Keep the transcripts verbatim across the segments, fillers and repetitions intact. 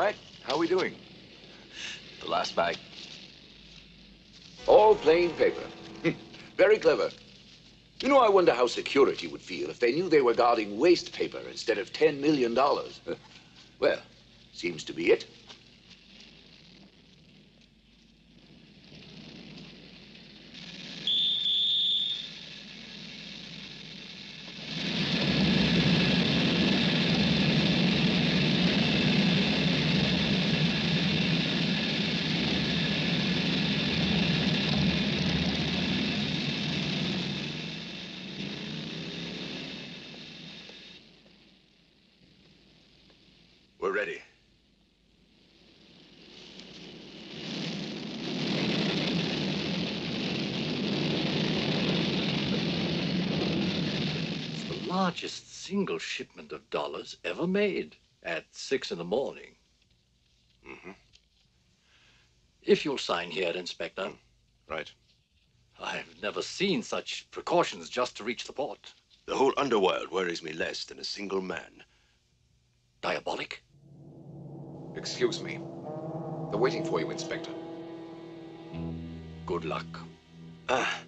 right? How are we doing? The last bag. All plain paper. Very clever. You know, I wonder how security would feel if they knew they were guarding waste paper instead of ten million dollars. Well, seems to be it. Largest single shipment of dollars ever made at six in the morning. Mm-hmm. If you'll sign here, Inspector. Mm. Right. I've never seen such precautions just to reach the port. The whole underworld worries me less than a single man. Diabolik? Excuse me. They're waiting for you, Inspector. Good luck. Ah.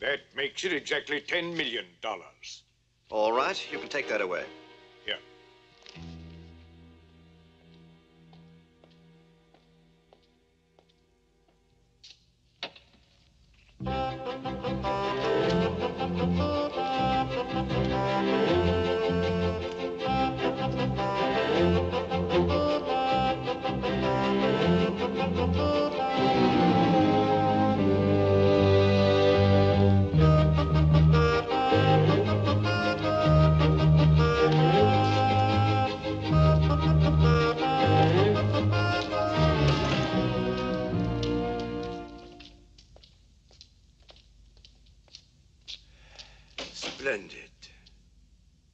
That makes it exactly ten million dollars. All right, you can take that away. Here.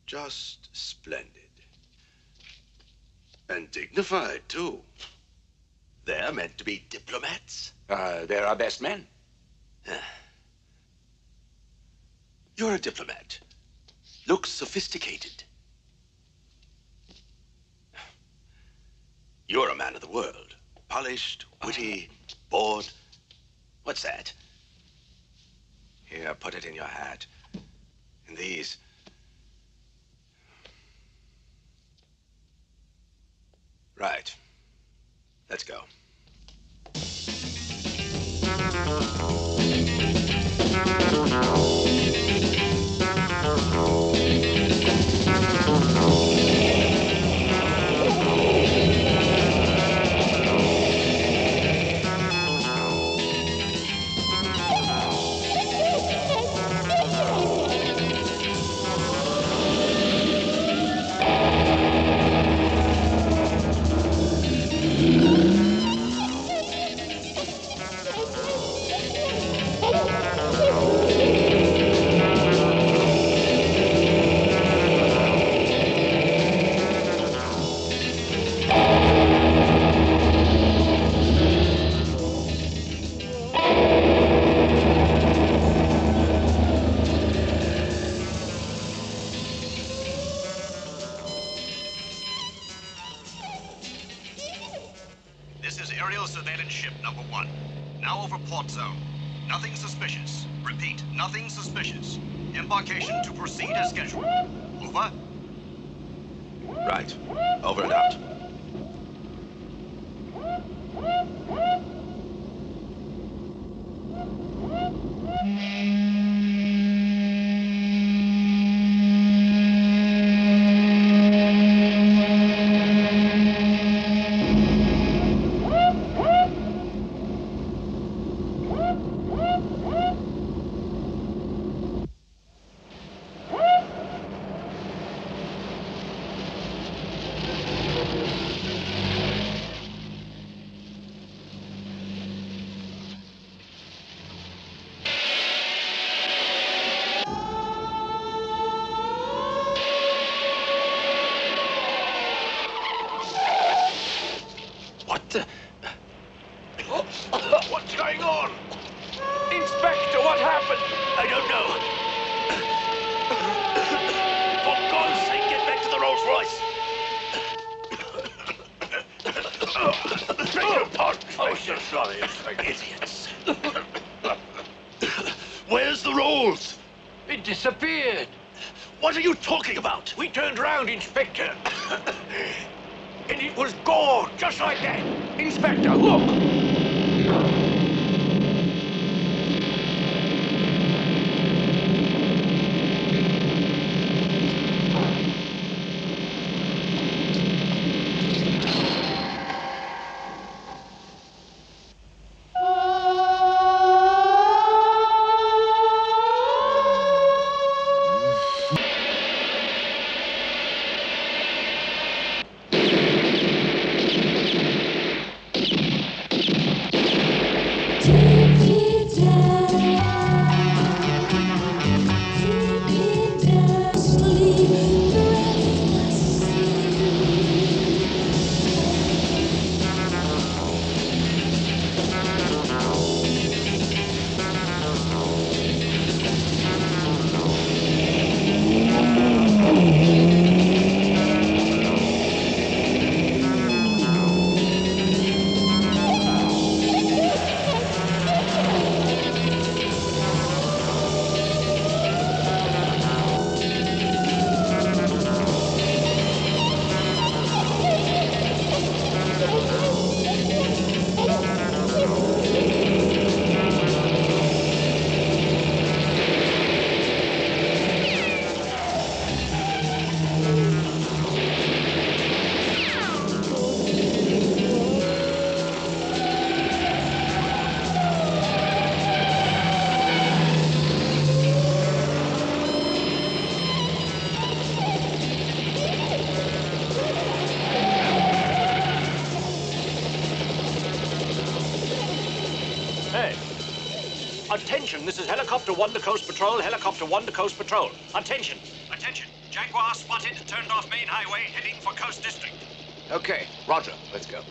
Just splendid. And dignified, too. They're meant to be diplomats. Uh, they're our best men. You're a diplomat. Looks sophisticated. You're a man of the world. Polished, witty, bored. What's that? Here, put it in your hat. And these... Right. Let's go. What's going on? Inspector, what happened? I don't know. For God's sake, get back to the Rolls Royce. Beg your pardon, oh, Inspector. So sorry, Inspector. Idiots. Where's the Rolls? It disappeared. What are you talking about? We turned round, Inspector. And it was gone, just like that. Inspector, look. This is Helicopter one to Coast Patrol, Helicopter one to Coast Patrol. Attention. Attention. Jaguar spotted, turned off main highway, heading for Coast District. Okay, roger. Let's go.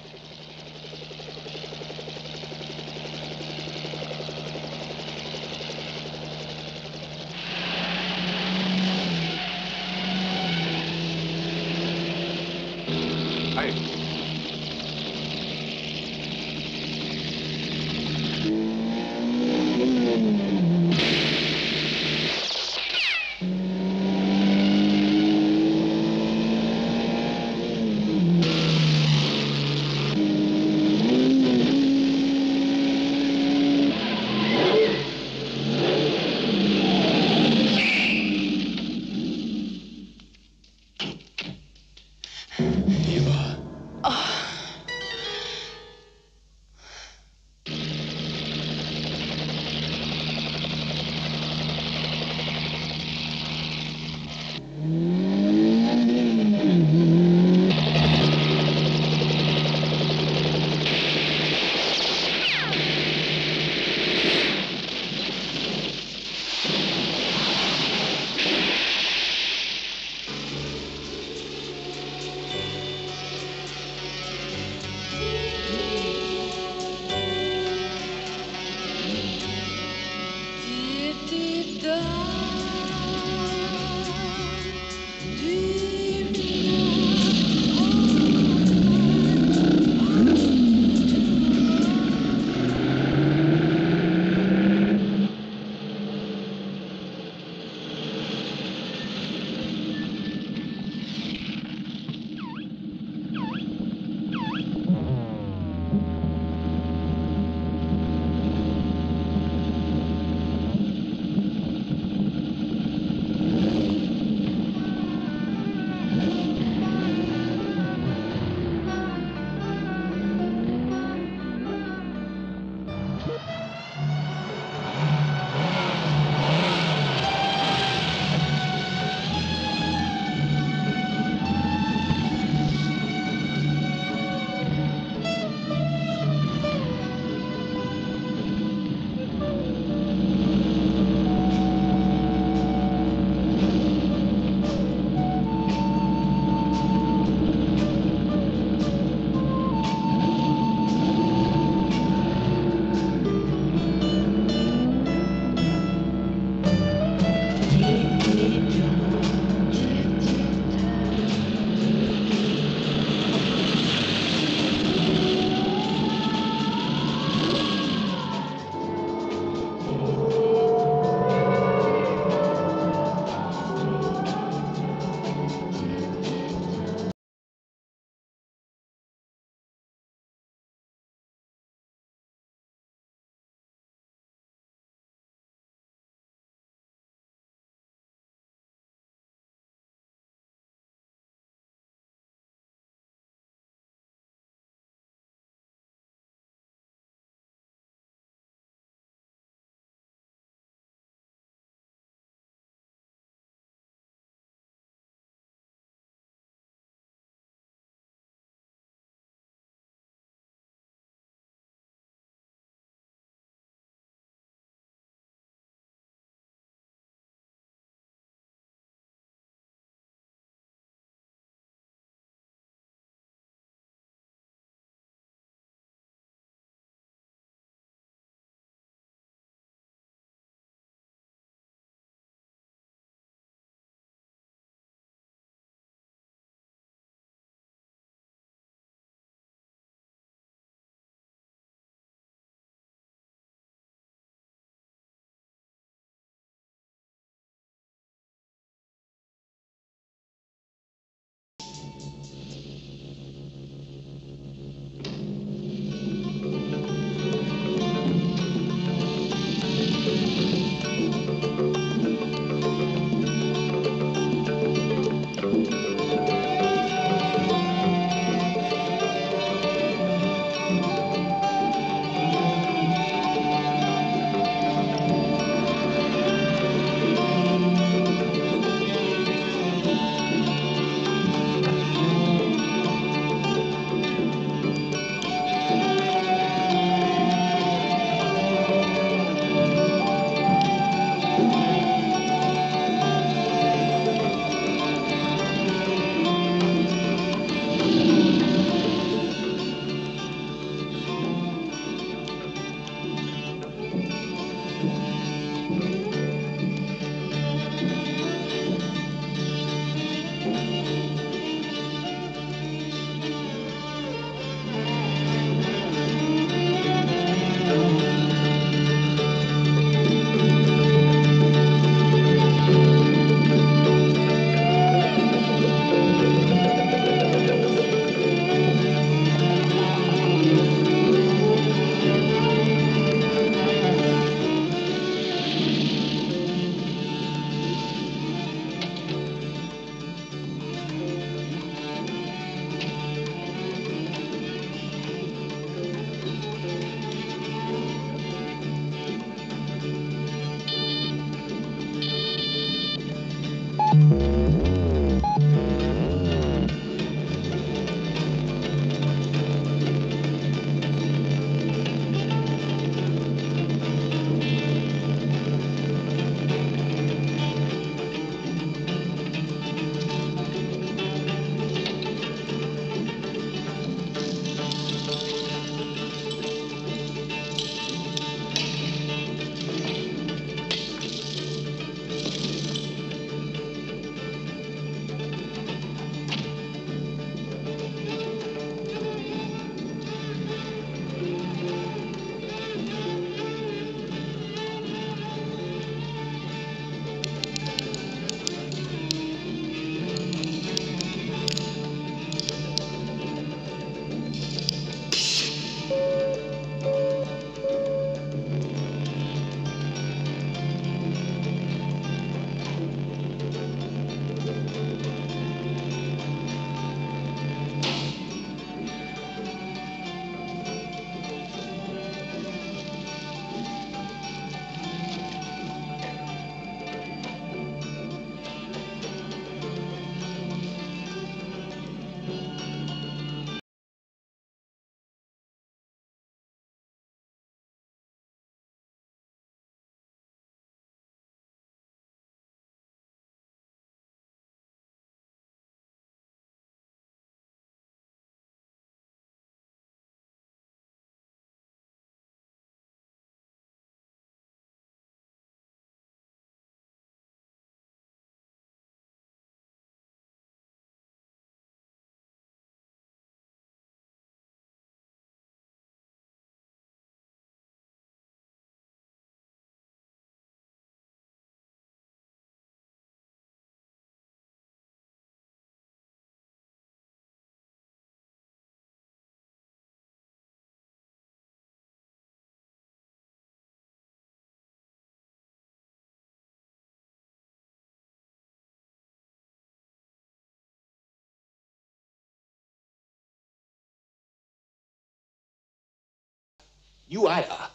You, I are.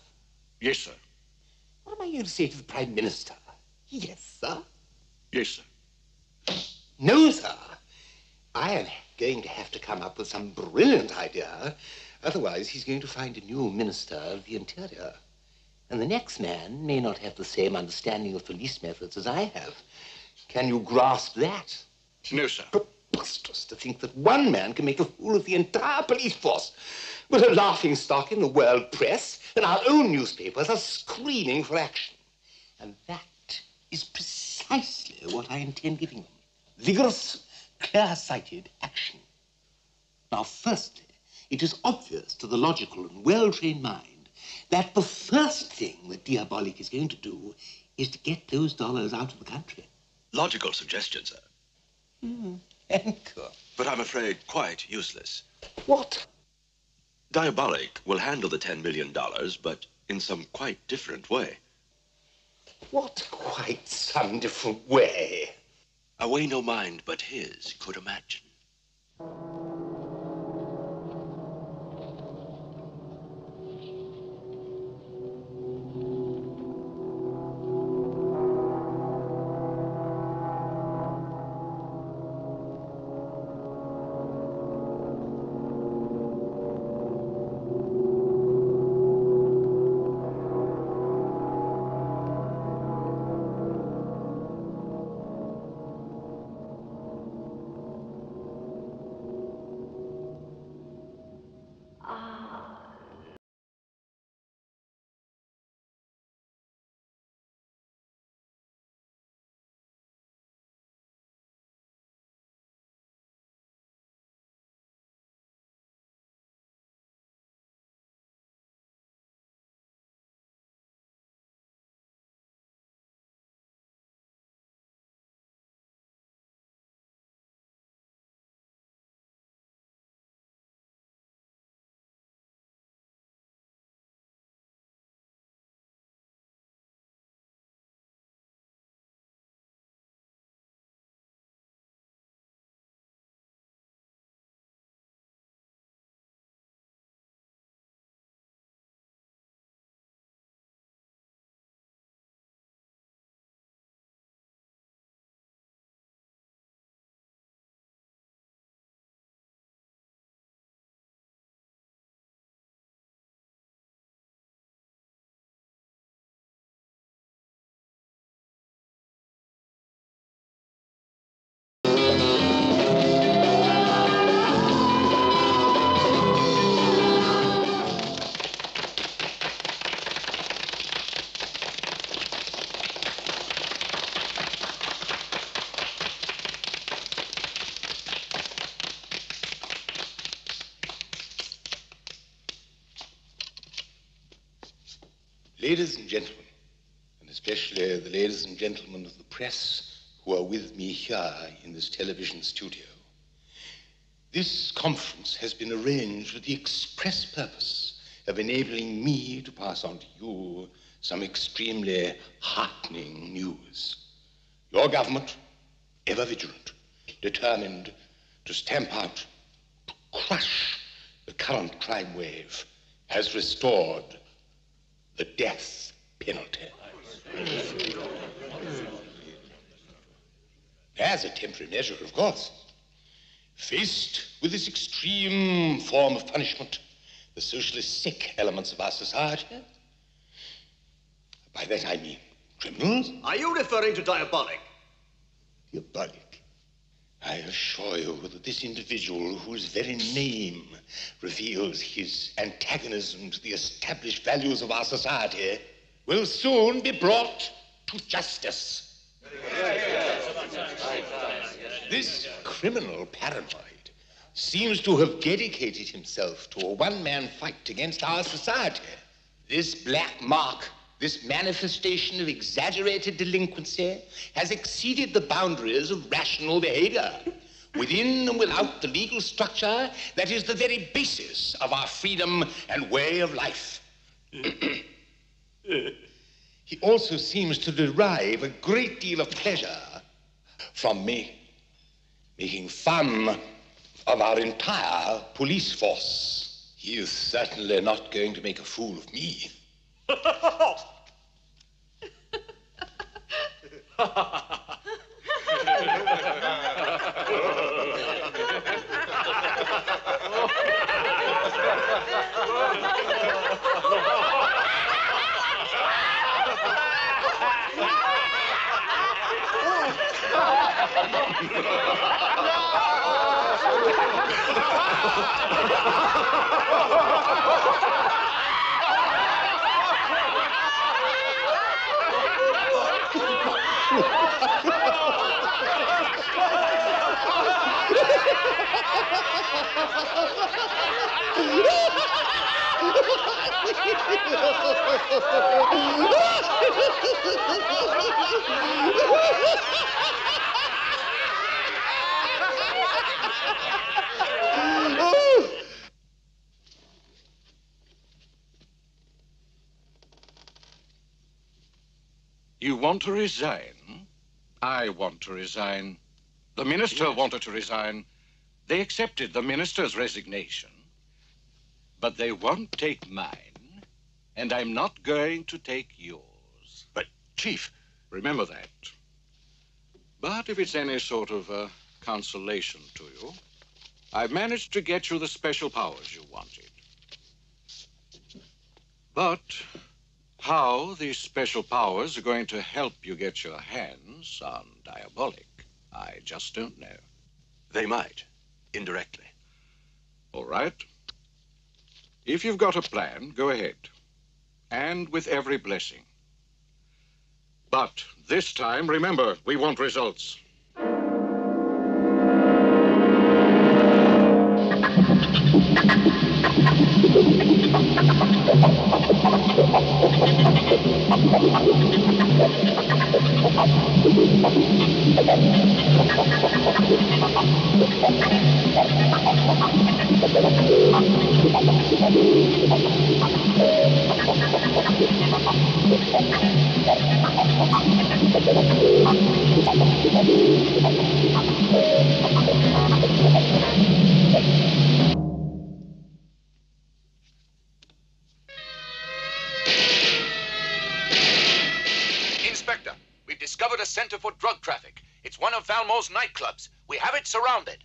Yes, sir. What am I going to say to the Prime Minister? Yes, sir. Yes, sir. No, sir. I am going to have to come up with some brilliant idea. Otherwise, he's going to find a new Minister of the Interior. And the next man may not have the same understanding of police methods as I have. Can you grasp that? No, sir. Preposterous to think that one man can make a fool of the entire police force. We're a laughingstock in the world press, and our own newspapers are screaming for action. And that is precisely what I intend giving them. Vigorous, clear-sighted action. Now, firstly, it is obvious to the logical and well-trained mind that the first thing that Diabolik is going to do is to get those dollars out of the country. Logical suggestion, sir. Hmm. Anchor. But I'm afraid quite useless. What? Diabolik will handle the ten million dollars, but in some quite different way. What quite some different way? A way no mind but his could imagine. Ladies and gentlemen, and especially the ladies and gentlemen of the press who are with me here in this television studio, this conference has been arranged with the express purpose of enabling me to pass on to you some extremely heartening news. Your government, ever vigilant, determined to stamp out, to crush the current crime wave, has restored the death penalty. As a temporary measure, of course. Faced with this extreme form of punishment, the socially sick elements of our society, by that I mean criminals. Are you referring to Diabolik? Diabolik? I assure you that this individual, whose very name reveals his antagonism to the established values of our society, will soon be brought to justice. This criminal paranoid seems to have dedicated himself to a one-man fight against our society. This black mark, this manifestation of exaggerated delinquency, has exceeded the boundaries of rational behavior, within and without the legal structure that is the very basis of our freedom and way of life. He also seems to derive a great deal of pleasure from me, making fun of our entire police force. He is certainly not going to make a fool of me. You want to resign? I want to resign. The minister yes. wanted to resign. They accepted the minister's resignation. But they won't take mine, and I'm not going to take yours. But, Chief... Remember that. But if it's any sort of uh, consolation to you, I've managed to get you the special powers you wanted. But how these special powers are going to help you get your hands on Diabolik, I just don't know. They might, indirectly. All right. If you've got a plan, go ahead. And with every blessing. But this time, remember, we want results. Inspector, we've discovered a center for drug traffic. It's one of Valmont's nightclubs. We have it surrounded.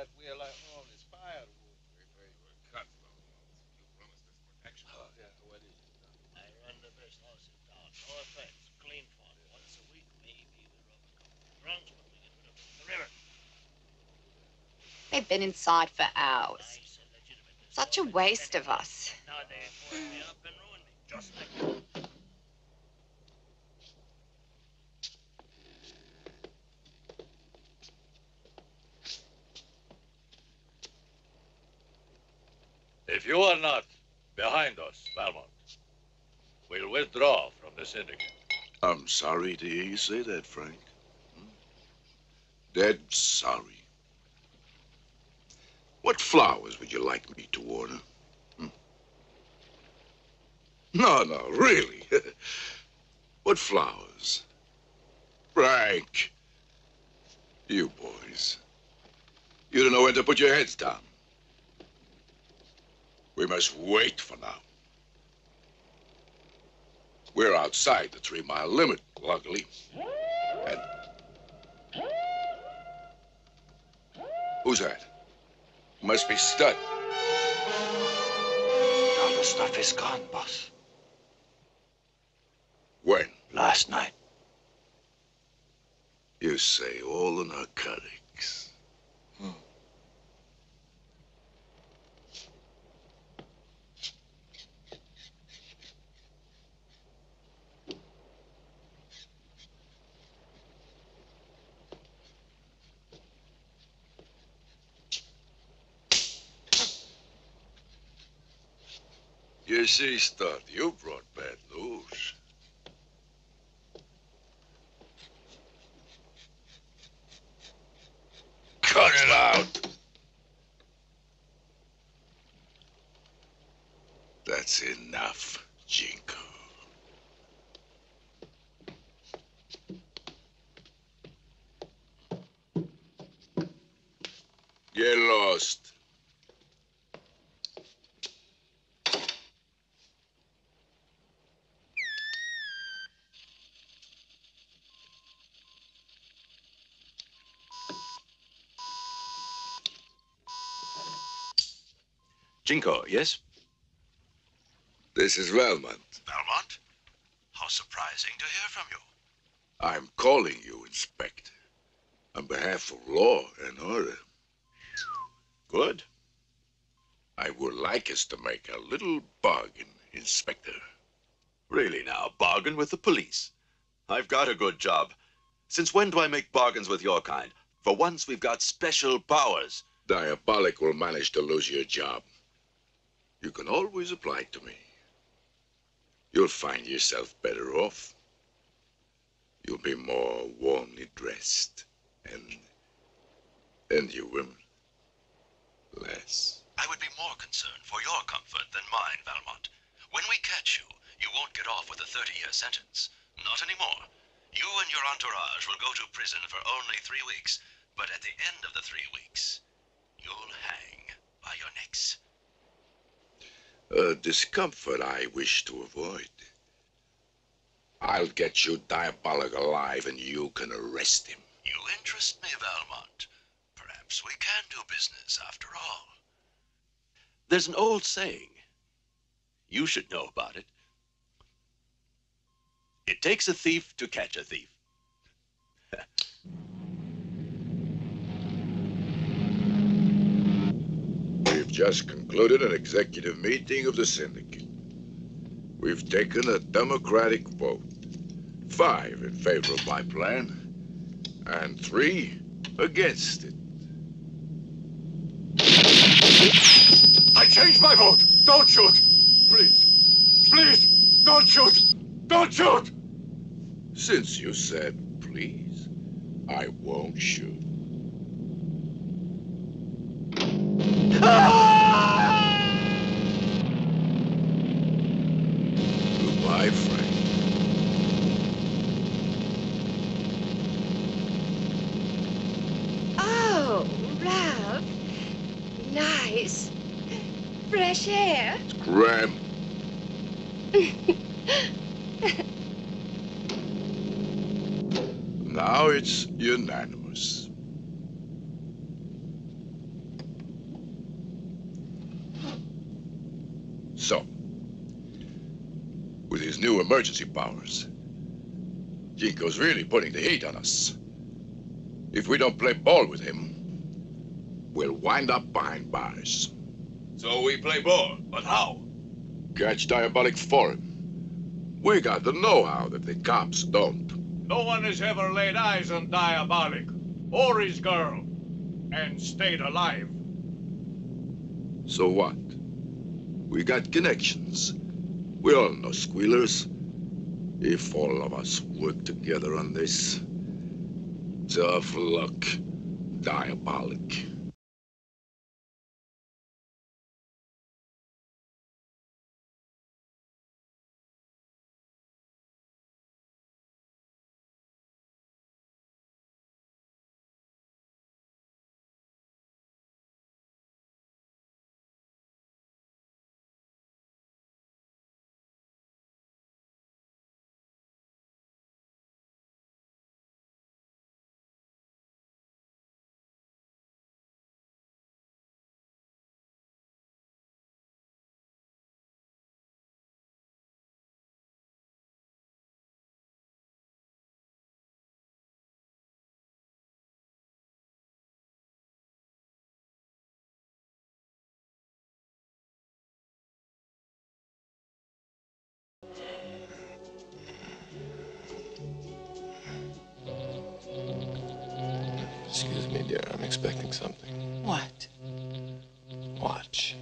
that we're like all inspired. We thought you were cut, Valmont. You promised us protection. Oh, yeah, what is it? I run the best house in town. No offense. Clean for it. Once a week, maybe the rubber comes. Drunk when we get rid of the river. They've been inside for hours. Such a waste of us. Nowadays, boy, me up and ruin me. Just like that. If you are not behind us, Valmont, we'll withdraw from the syndicate. I'm sorry to hear you say that, Frank. Hmm? Dead sorry. What flowers would you like me to order? Hmm? No, no, really. What flowers? Frank, you boys, you don't know when to put your heads down. We must wait for now. We're outside the three-mile limit, luckily. And... who's that? Must be Stud. All the stuff is gone, boss. When? Last night. You say all the narcotics. Hmm. You see, Stud, you brought bad news. Cut it out! That's enough, Ginko. Get lost. Ginko, yes? This is Valmont. Valmont? How surprising to hear from you. I'm calling you, Inspector, on behalf of law and order. Good. I would like us to make a little bargain, Inspector. Really now, bargain with the police? I've got a good job. Since when do I make bargains with your kind? For once, we've got special powers. Diabolik will manage to lose your job. You can always apply to me. You'll find yourself better off. You'll be more warmly dressed, and... and you women, less. I would be more concerned for your comfort than mine, Valmont. When we catch you, you won't get off with a thirty-year sentence. Not anymore. You and your entourage will go to prison for only three weeks, but at the end of the three weeks, you'll hang by your necks. A discomfort I wish to avoid. I'll get you Diabolik alive and you can arrest him. You interest me, Valmont. Perhaps we can do business after all. There's an old saying. You should know about it. It takes a thief to catch a thief. Just concluded an executive meeting of the syndicate. We've taken a democratic vote. Five in favor of my plan, and three against it. I changed my vote! Don't shoot! Please, please, don't shoot! Don't shoot! Since you said please, I won't shoot. Goodbye, Frank. Oh, Ralph. Nice. Fresh air. Scram. Now it's unanimous. his new emergency powers. Ginko's really putting the heat on us. If we don't play ball with him, we'll wind up behind bars. So we play ball, but how? Catch Diabolik for him. We got the know-how that the cops don't. No one has ever laid eyes on Diabolik, or his girl, and stayed alive. So what? We got connections. We all know squealers. If all of us work together on this, tough luck, Diabolik. Excuse me, dear. I'm expecting something. What? Watch.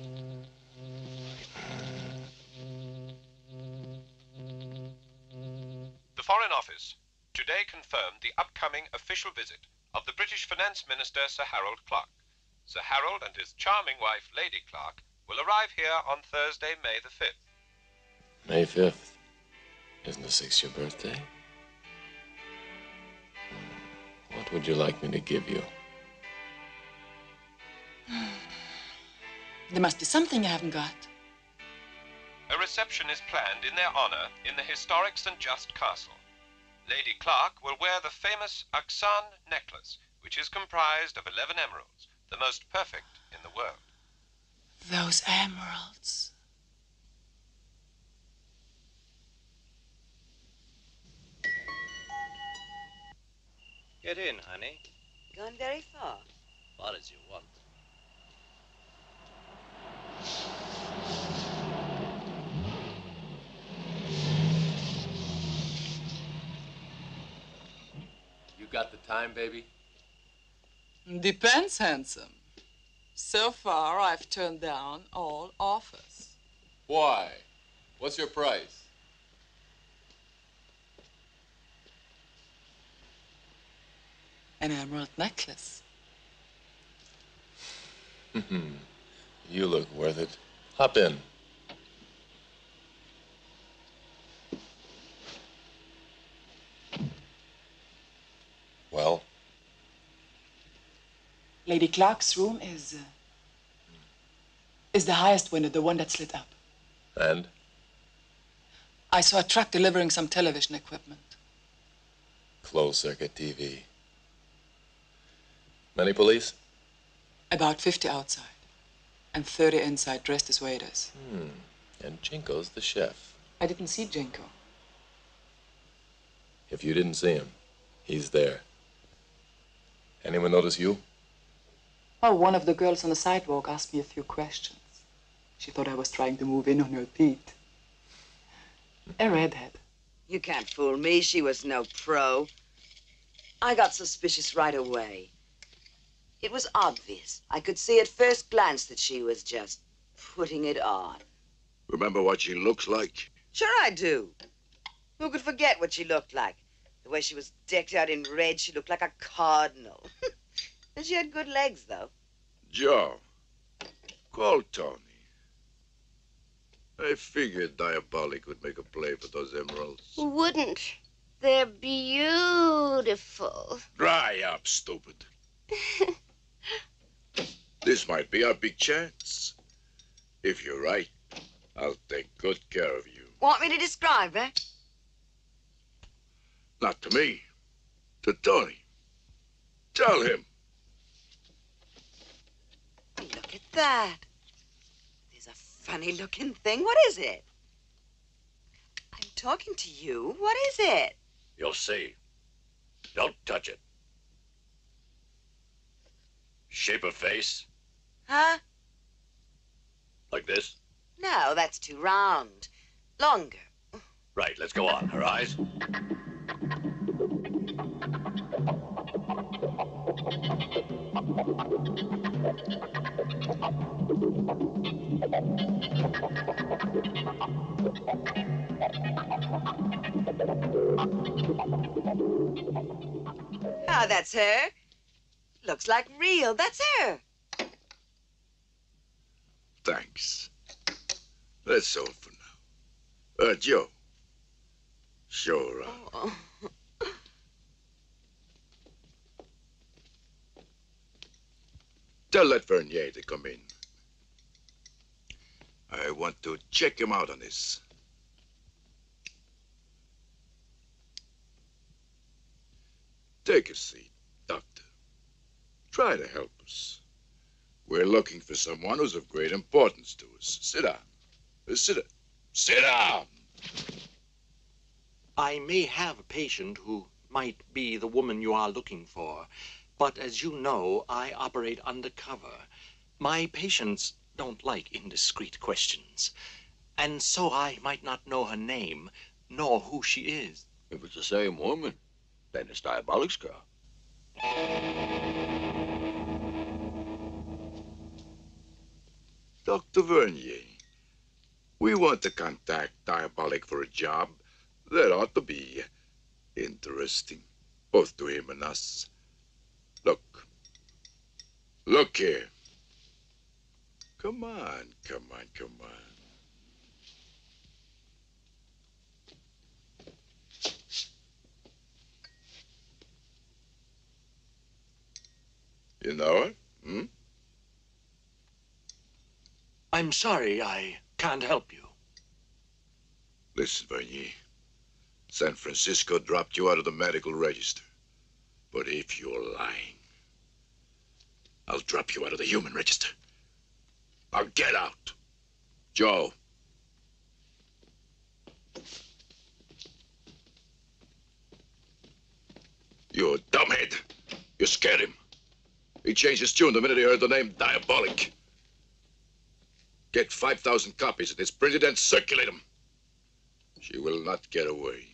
The Foreign Office today confirmed the upcoming official visit of the British Finance Minister, Sir Harold Clark. Sir Harold and his charming wife, Lady Clark, will arrive here on Thursday, May the fifth. May fifth? Isn't the sixth your birthday? What would you like me to give you? There must be something I haven't got. A reception is planned in their honor in the historic Saint Just Castle. Lady Clark will wear the famous Aksan necklace, which is comprised of eleven emeralds, the most perfect in the world. Those emeralds. Get in, honey. Gone very far. Far as you want. You got the time, baby? Depends, handsome. So far, I've turned down all offers. Why? What's your price? An emerald necklace. You look worth it. Hop in. Well? Lady Clark's room is... Uh, is the highest window, the one that's lit up. And? I saw a truck delivering some television equipment. Closed-circuit T V. Many police? About fifty outside, and thirty inside, dressed as waiters. Hmm. And Ginko's the chef. I didn't see Ginko. If you didn't see him, he's there. Anyone notice you? Oh, one of the girls on the sidewalk asked me a few questions. She thought I was trying to move in on her beat. A redhead. You can't fool me. She was no pro. I got suspicious right away. It was obvious. I could see at first glance that she was just putting it on. Remember what she looks like? Sure I do. Who could forget what she looked like? The way she was decked out in red, she looked like a cardinal. And she had good legs, though. Joe, call Tony. I figured Diabolik would make a play for those emeralds. Wouldn't. They're beautiful. Dry up, stupid. This might be our big chance. If you're right, I'll take good care of you. Want me to describe her? Not to me. To Tony. Tell him. Look at that. There's a funny-looking thing. What is it? I'm talking to you. What is it? You'll see. Don't touch it. Shape of face? Huh? Like this? No, that's too round. Longer. Right, let's go on. Her eyes. Oh, that's her. Looks like real. That's her. Thanks. That's all for now. Uh, Joe. Sure. Uh... Oh. Tell that Vernier to come in. I want to check him out on this. Take a seat, Doctor. Try to help us. We're looking for someone who's of great importance to us. Sit down. Uh, sit down. Sit down! I may have a patient who might be the woman you are looking for, but as you know, I operate undercover. My patients don't like indiscreet questions, and so I might not know her name, nor who she is. If it's the same woman, then it's Diabolik's car. Doctor Vernier, we want to contact Diabolik for a job that ought to be interesting, both to him and us. Look. Look here. Come on, come on, come on. You know her? Hmm? I'm sorry, I can't help you. Listen, Vernier. San Francisco dropped you out of the medical register. But if you're lying, I'll drop you out of the human register. Now get out. Joe. You dumbhead. You scared him. He changed his tune the minute he heard the name Diabolik. Get five thousand copies of this printed and circulate them. She will not get away.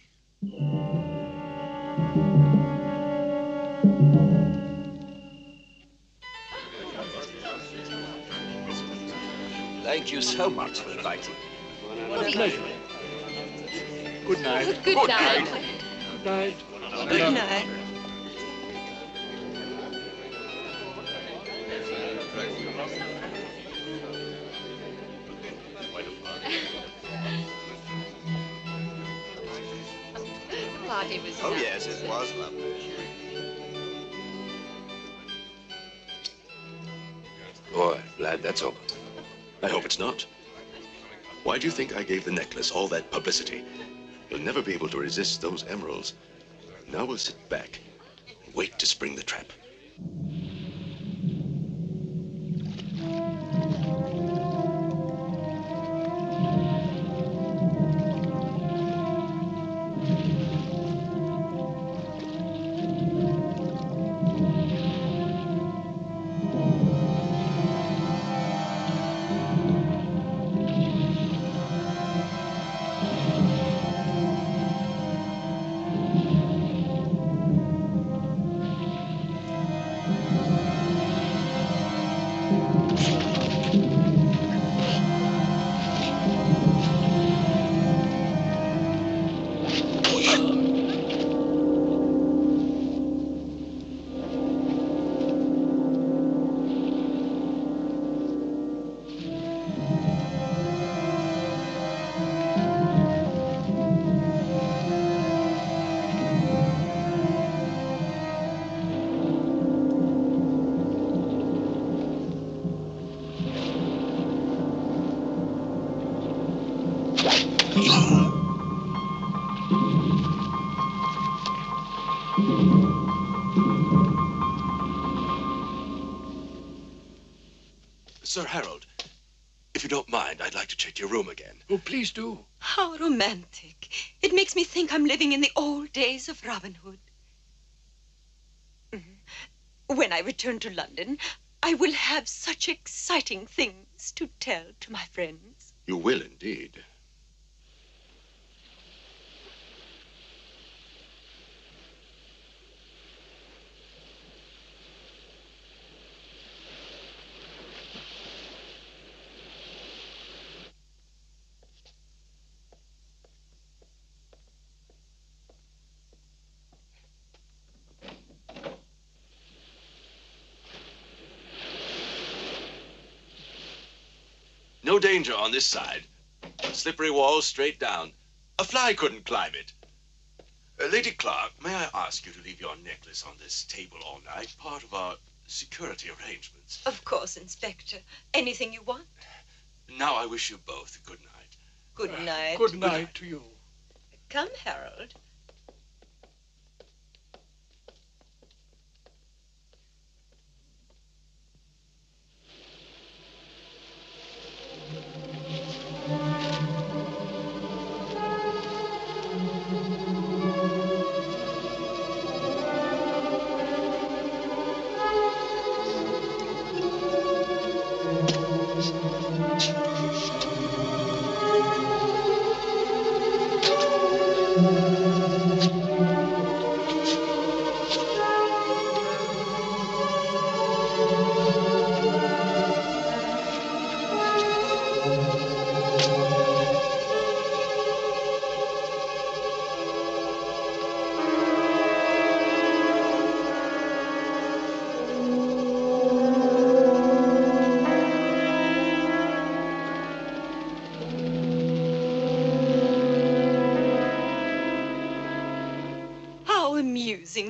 Thank you so much for inviting me. What a pleasure. Good night. Good, good, good night. night. Good night. Good night. It was oh, lovely. Yes, it was lovely. Boy, lad, that's over. I hope it's not. Why do you think I gave the necklace all that publicity? You'll never be able to resist those emeralds. Now we'll sit back and wait to spring the trap. Sir Harold, if you don't mind, I'd like to check your room again. Oh, please do. How romantic. It makes me think I'm living in the old days of Robin Hood. When I return to London, I will have such exciting things to tell to my friends. You will indeed. No danger on this side. Slippery wall straight down. A fly couldn't climb it. Uh, Lady Clark, may I ask you to leave your necklace on this table all night? Part of our security arrangements. Of course, Inspector. Anything you want. Now I wish you both good night. Good night. Uh, good, night. Good night to you. Come, Harold.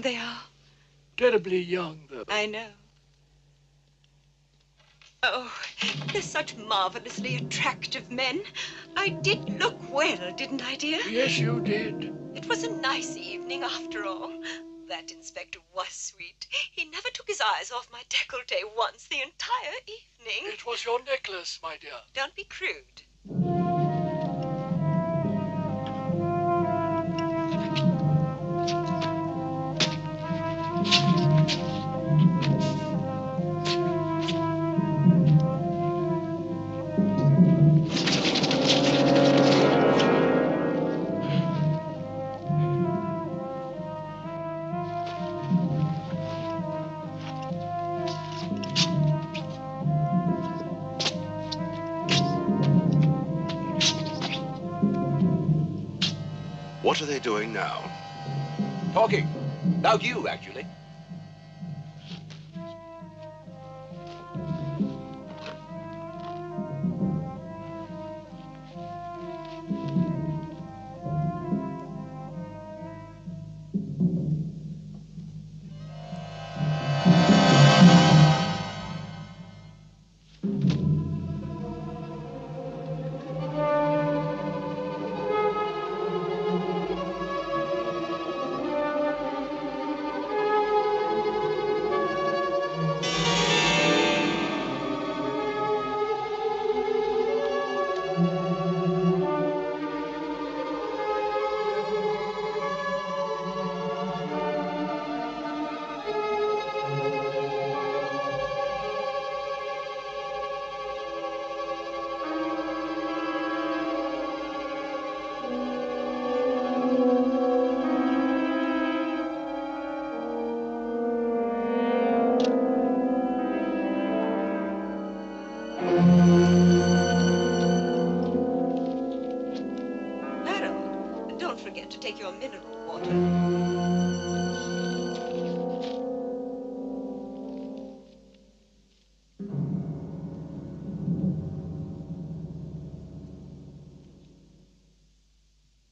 They are. Terribly young, though. I know. Oh, they're such marvelously attractive men. I did look well, didn't I, dear? Yes, you did. It was a nice evening, after all. That inspector was sweet. He never took his eyes off my décolleté once the entire evening. It was your necklace, my dear. Don't be crude. What are they doing now? Talking. About you, actually.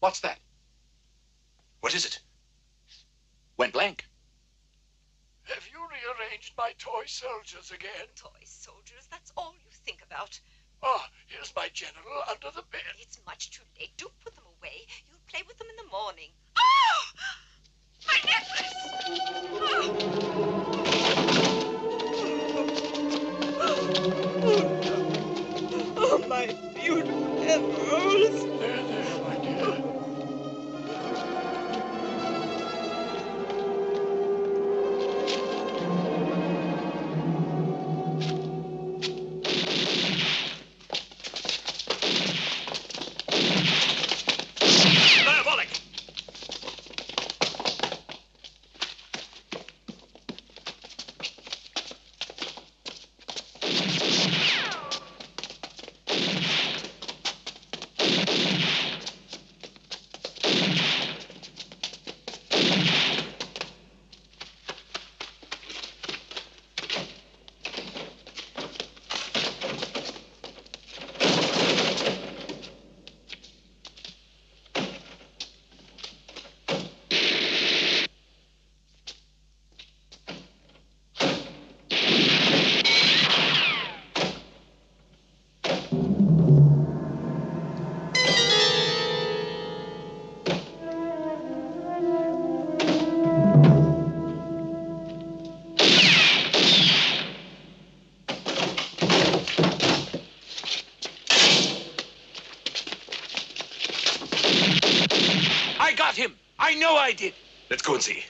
What's that? What is it? Went blank. Have you rearranged my toy soldiers again? Toy soldiers? That's all you think about. Ah, here's my general under the bed. It's much too late. Do put them away. You'll play with them in the morning. Oh! My necklace! Oh, oh, oh my beautiful necklace. of those. There, there, my dear. Diabolik! I know I did. Let's go and see.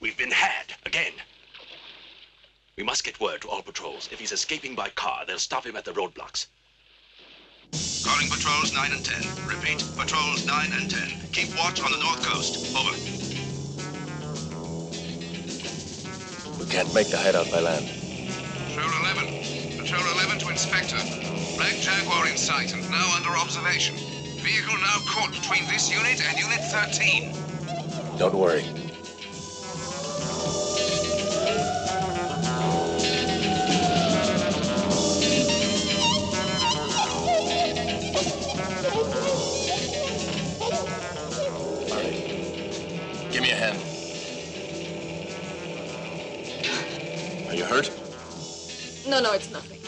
We've been had again. We must get word to all patrols. If he's escaping by car, they'll stop him at the roadblocks. Calling patrols nine and ten. Repeat, patrols nine and ten. Keep watch on the north coast. Over. We can't make the hideout by land. Patrol eleven. Patrol eleven to Inspector. Black Jaguar in sight and now under observation. Vehicle now caught between this unit and Unit thirteen. Don't worry. No, no, it's nothing.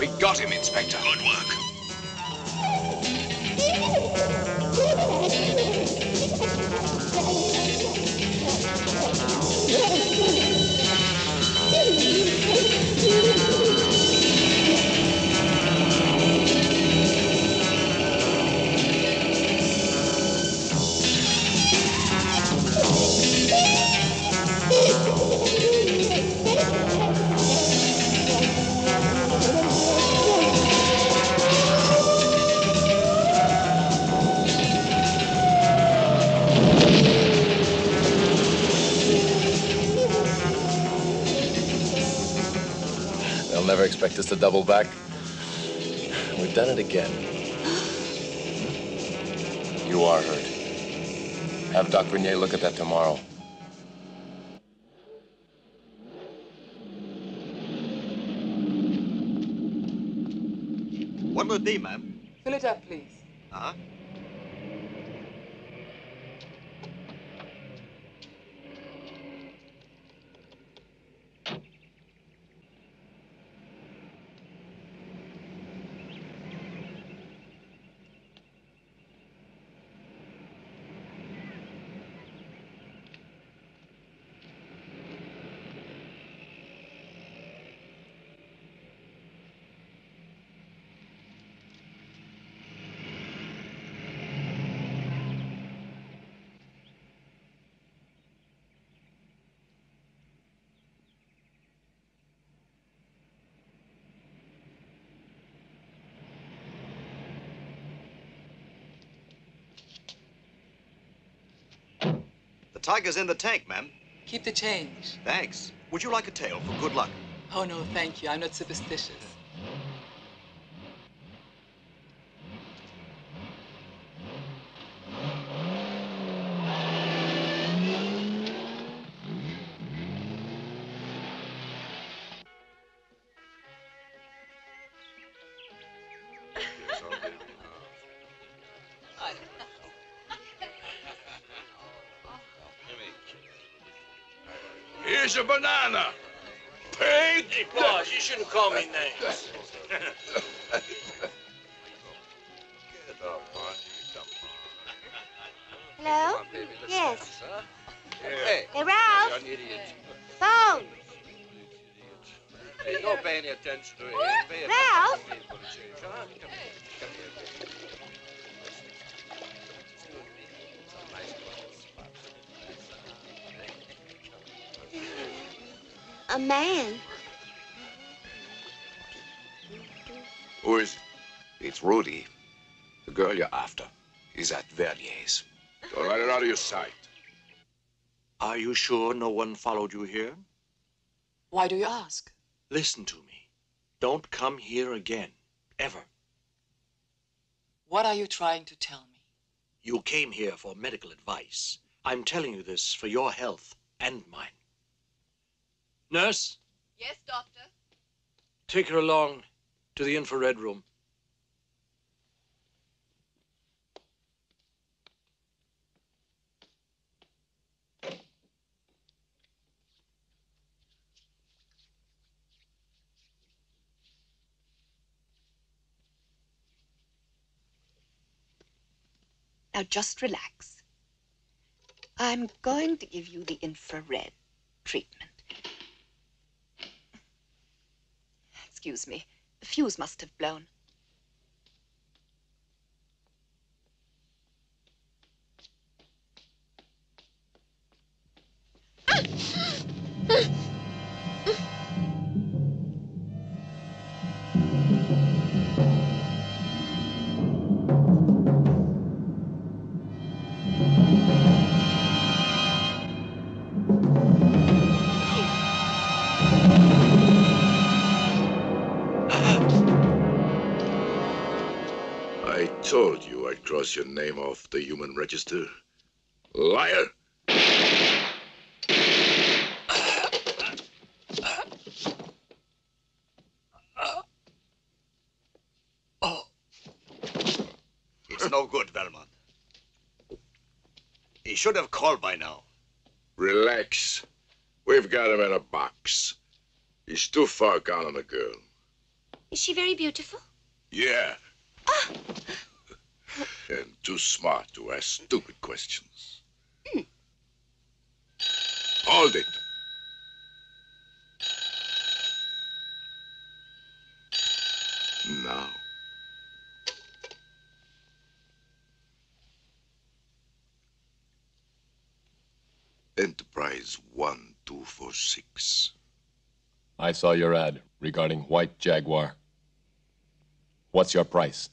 We got him, Inspector. Good work. Never expect us to double back. We've done it again. You are hurt. Have Doctor Vernier look at that tomorrow. One more day, ma'am. Fill it up, please. Uh-huh. Tiger's in the tank, ma'am. Keep the change. Thanks. Would you like a tail for good luck? Oh, no, thank you. I'm not superstitious. here's a banana. Pig! Hey, boss, you shouldn't call me names. Hello? Yes. Hey, hey Ralph. Phone. Hey, don't pay any attention to it. Pay Ralph. A man. Who is it? It's Rudy. The girl you're after. He's at Vernier's. Don't let it out of your sight. Are you sure no one followed you here? Why do you ask? Listen to me. Don't come here again. Ever. What are you trying to tell me? You came here for medical advice. I'm telling you this for your health and mine. Nurse? Yes, doctor. Take her along to the infrared room. Now just relax. I'm going to give you the infrared treatment. Excuse me, the fuse must have blown. Cross your name off the human register. Liar! Oh. It's no good, Valmont. He should have called by now. Relax. We've got him in a box. He's too far gone on the girl. Is she very beautiful? Yeah. Oh. And too smart to ask stupid questions. Mm. Hold it. Now. Enterprise one two four six. I saw your ad regarding White Jaguar. What's your price?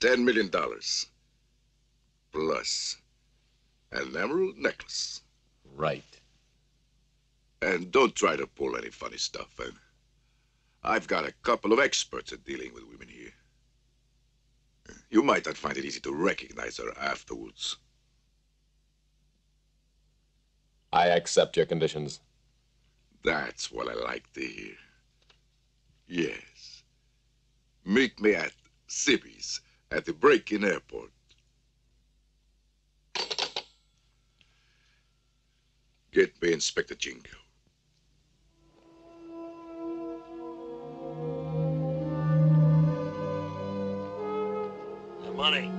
Ten million dollars, plus an emerald necklace. Right. And don't try to pull any funny stuff, man. I've got a couple of experts at dealing with women here. You might not find it easy to recognize her afterwards. I accept your conditions. That's what I like to hear. Yes. Meet me at Sibby's. At the break-in airport. Get me Inspector Ginko. The money.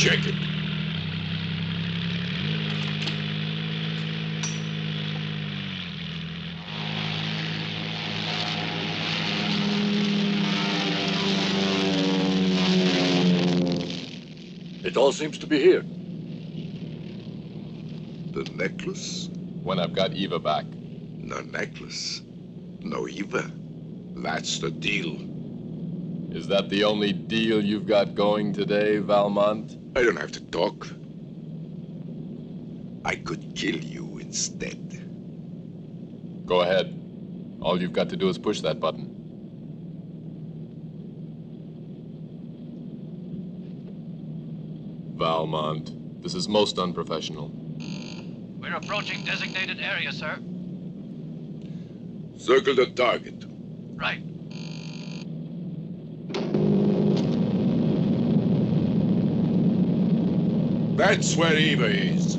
Check it. all seems to be here. The necklace? When I've got Eva back. No necklace. No Eva. That's the deal. Is that the only deal you've got going today, Valmont? I don't have to talk. I could kill you instead. Go ahead. All you've got to do is push that button. Valmont, this is most unprofessional. We're approaching designated area, sir. Circle the target. Right. That's where Eva is.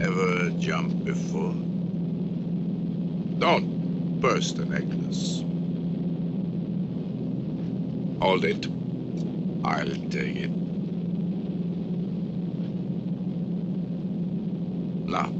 Ever jumped before? Don't burst the necklace. Hold it. I'll take it. Now.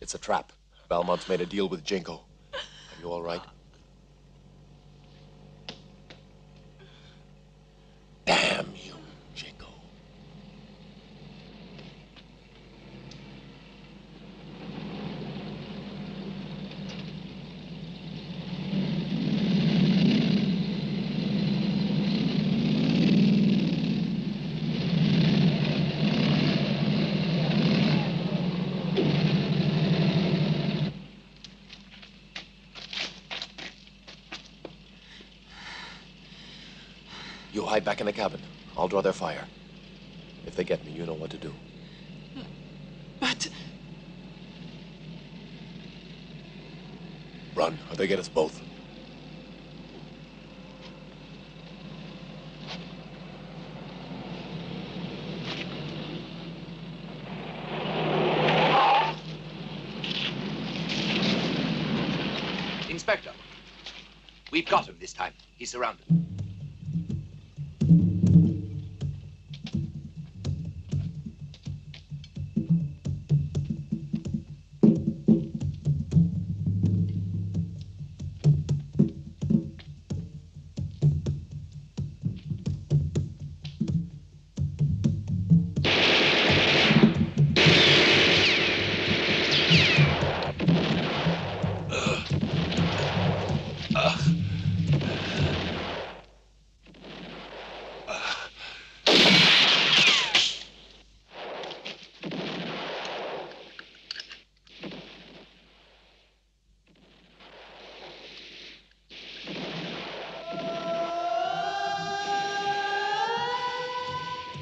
It's a trap. Valmont's made a deal with Ginko. Are you all right? Damn you, Ginko. Hide back in the cabin. I'll draw their fire. If they get me, you know what to do. But... Run, or they get us both. Inspector, we've got him this time. He's surrounded.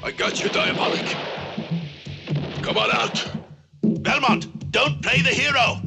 I got you, Diabolik. Come on out. Valmont, don't play the hero.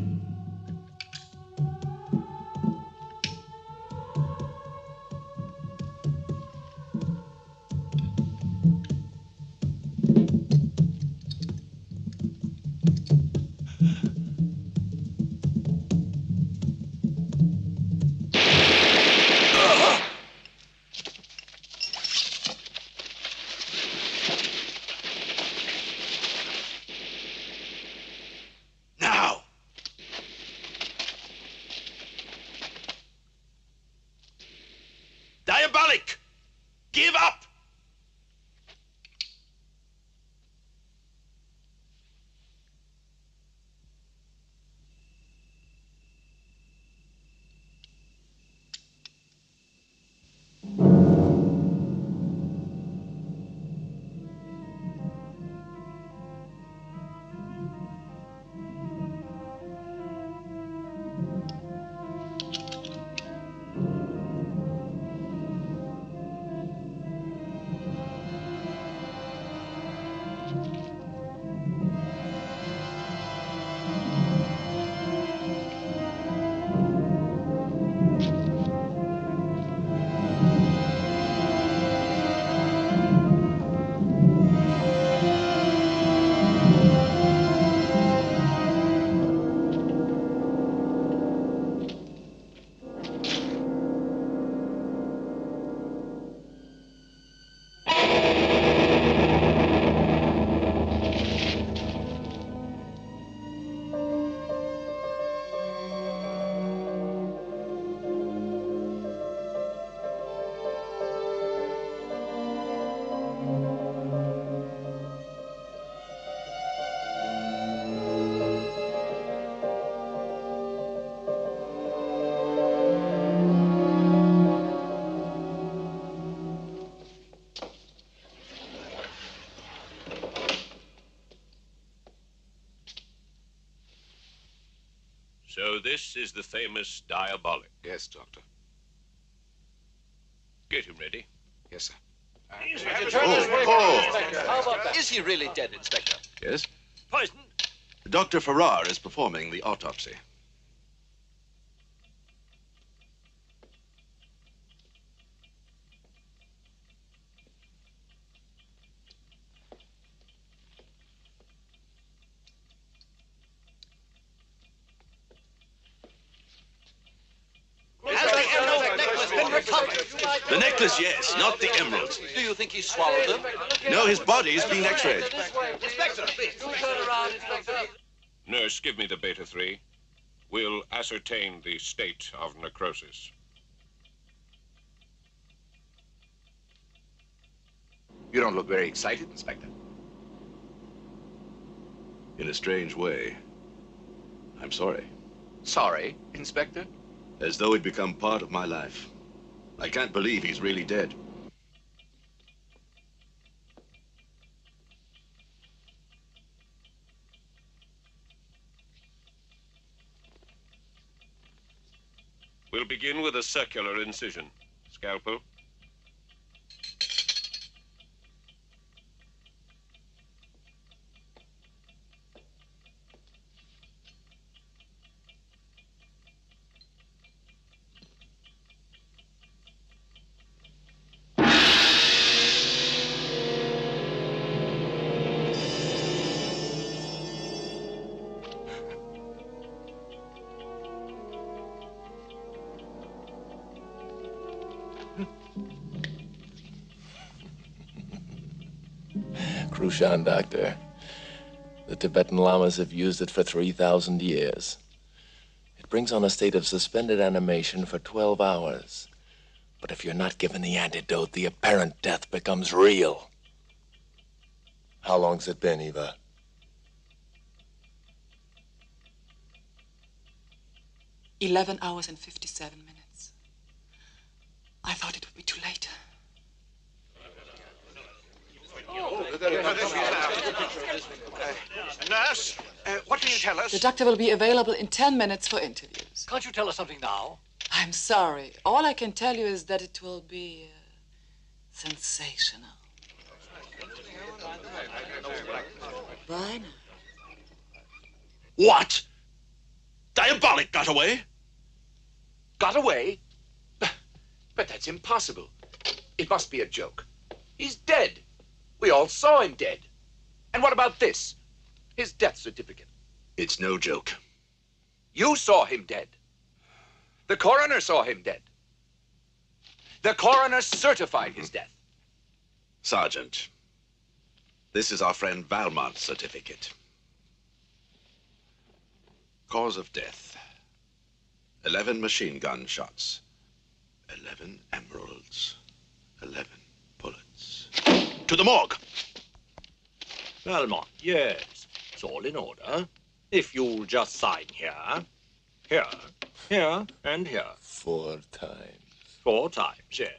So this is the famous Diabolik. Yes, Doctor. Get him ready. Yes, sir. Uh, is, oh, oh. How about that? Is he really dead, Inspector? Yes. Poisoned? Doctor Farrar is performing the autopsy. The necklace, yes, not the emeralds. Do you think he swallowed them? No, his body's been x-rayed. Inspector, please. Turn around, Inspector. Nurse, give me the beta three. We'll ascertain the state of necrosis. You don't look very excited, Inspector. In a strange way, I'm sorry. Sorry, Inspector? As though he'd become part of my life. I can't believe he's really dead. We'll begin with a circular incision. Scalpel. Krushan, Doctor. The Tibetan Lamas have used it for three thousand years. It brings on a state of suspended animation for twelve hours. But if you're not given the antidote, the apparent death becomes real. How long's it been, Eva? eleven hours and fifty-seven minutes. I thought it would be too late. Nurse, uh, what can you tell us? The doctor will be available in ten minutes for interviews. Can't you tell us something now? I'm sorry. All I can tell you is that it will be uh, sensational. Why not? What? Diabolik got away? Got away? But that's impossible. It must be a joke. He's dead. We all saw him dead. And what about this? His death certificate. It's no joke. You saw him dead. The coroner saw him dead. The coroner certified his death. Sergeant, this is our friend Valmont's certificate. Cause of death, eleven machine gun shots, eleven emeralds, eleven bullets. To the morgue. Valmont, yes, it's all in order. If you'll just sign here, here, here, and here. Four times. Four times, yes.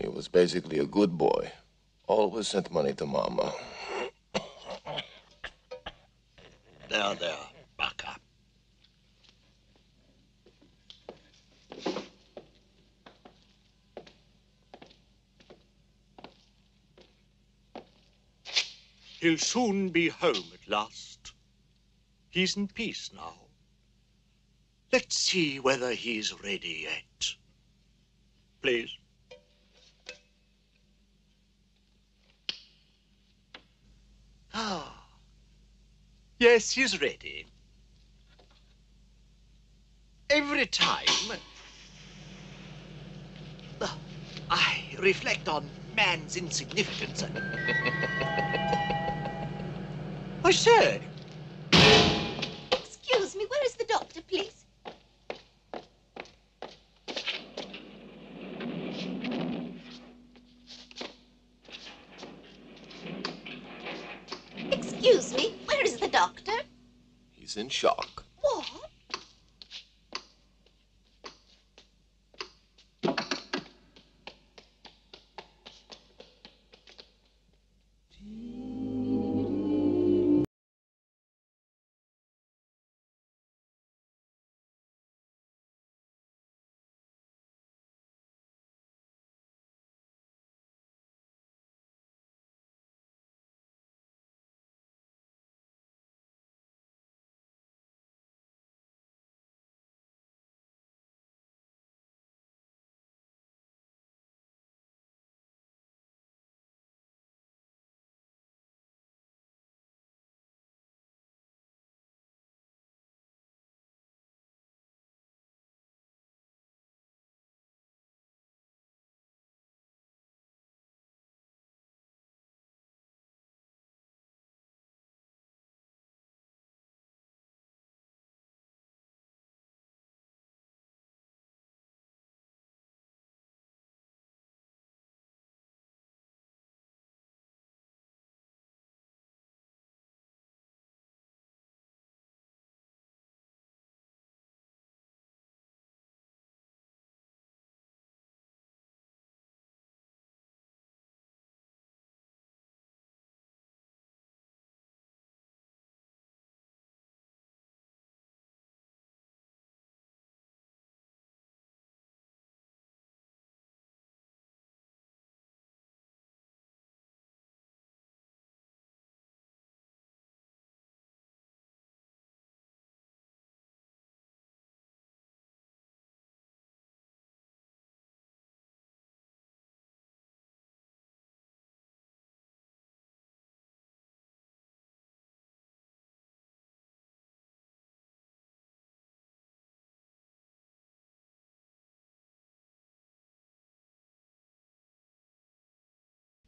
He was basically a good boy. Always sent money to Mama. There, there, buck up. He'll soon be home at last. He's in peace now. Let's see whether he's ready yet. Please. Ah, yes, he's ready. Every time uh, I reflect on man's insignificance. I say. Excuse me, where is the doctor, please? Excuse me, where is the doctor? He's in shock. What?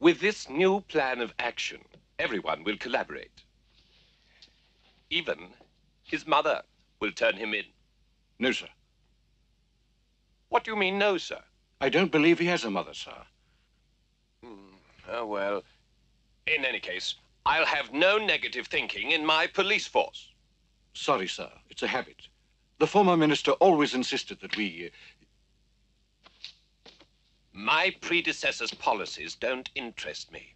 With this new plan of action, everyone will collaborate. Even his mother will turn him in. No, sir. What do you mean, no, sir? I don't believe he has a mother, sir. Hmm. Oh, well. In any case, I'll have no negative thinking in my police force. Sorry, sir. It's a habit. The former minister always insisted that we... My predecessor's policies don't interest me.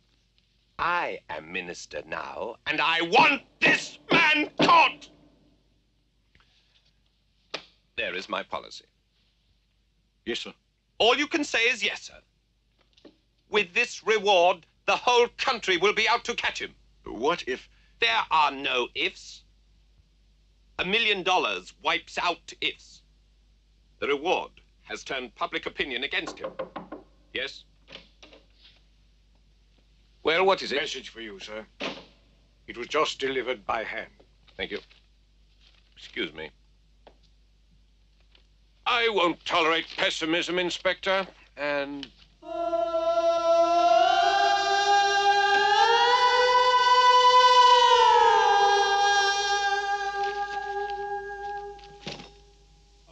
I am minister now, and I want this man caught! There is my policy. Yes, sir. All you can say is yes, sir. With this reward, the whole country will be out to catch him. What if... There are no ifs. A million dollars wipes out ifs. The reward has turned public opinion against him. Yes? Well, what is it? Message for you, sir. It was just delivered by hand. Thank you. Excuse me. I won't tolerate pessimism, Inspector, and...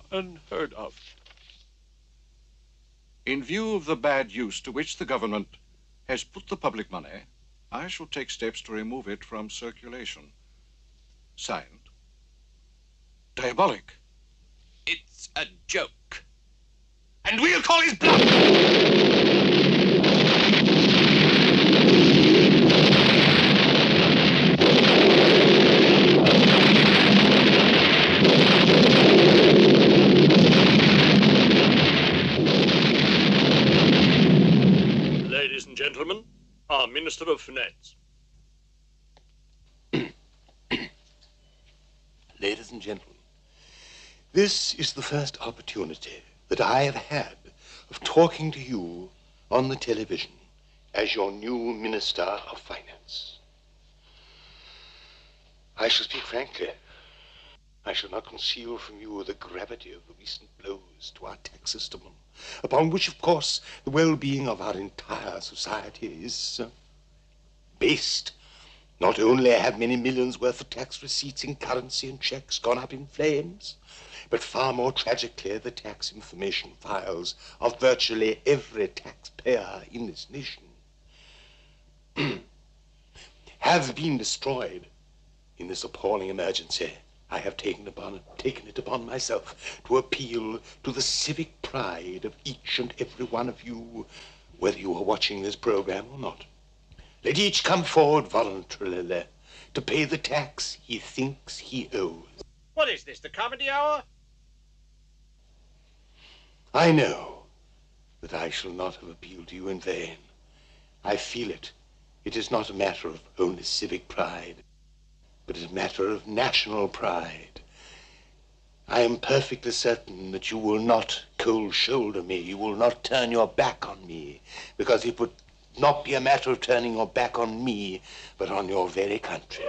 unheard of. In view of the bad use to which the government has put the public money, I shall take steps to remove it from circulation. Signed, Diabolik. It's a joke. And we'll call his bluff! Gentlemen, our Minister of Finance. Ladies and gentlemen, this is the first opportunity that I have had of talking to you on the television as your new Minister of Finance. I shall speak frankly. I shall not conceal from you the gravity of the recent blows to our tax system, upon which, of course, the well-being of our entire society is uh, based. Not only have many millions worth of tax receipts in currency and checks gone up in flames, but far more tragically, the tax information files of virtually every taxpayer in this nation have been destroyed in this appalling emergency. I have taken, upon, taken it upon myself to appeal to the civic pride of each and every one of you, whether you are watching this program or not. Let each come forward voluntarily to pay the tax he thinks he owes. What is this, the comedy hour? I know that I shall not have appealed to you in vain. I feel it. It is not a matter of only civic pride, but it's a matter of national pride. I am perfectly certain that you will not cold shoulder me, you will not turn your back on me, because it would not be a matter of turning your back on me, but on your very country.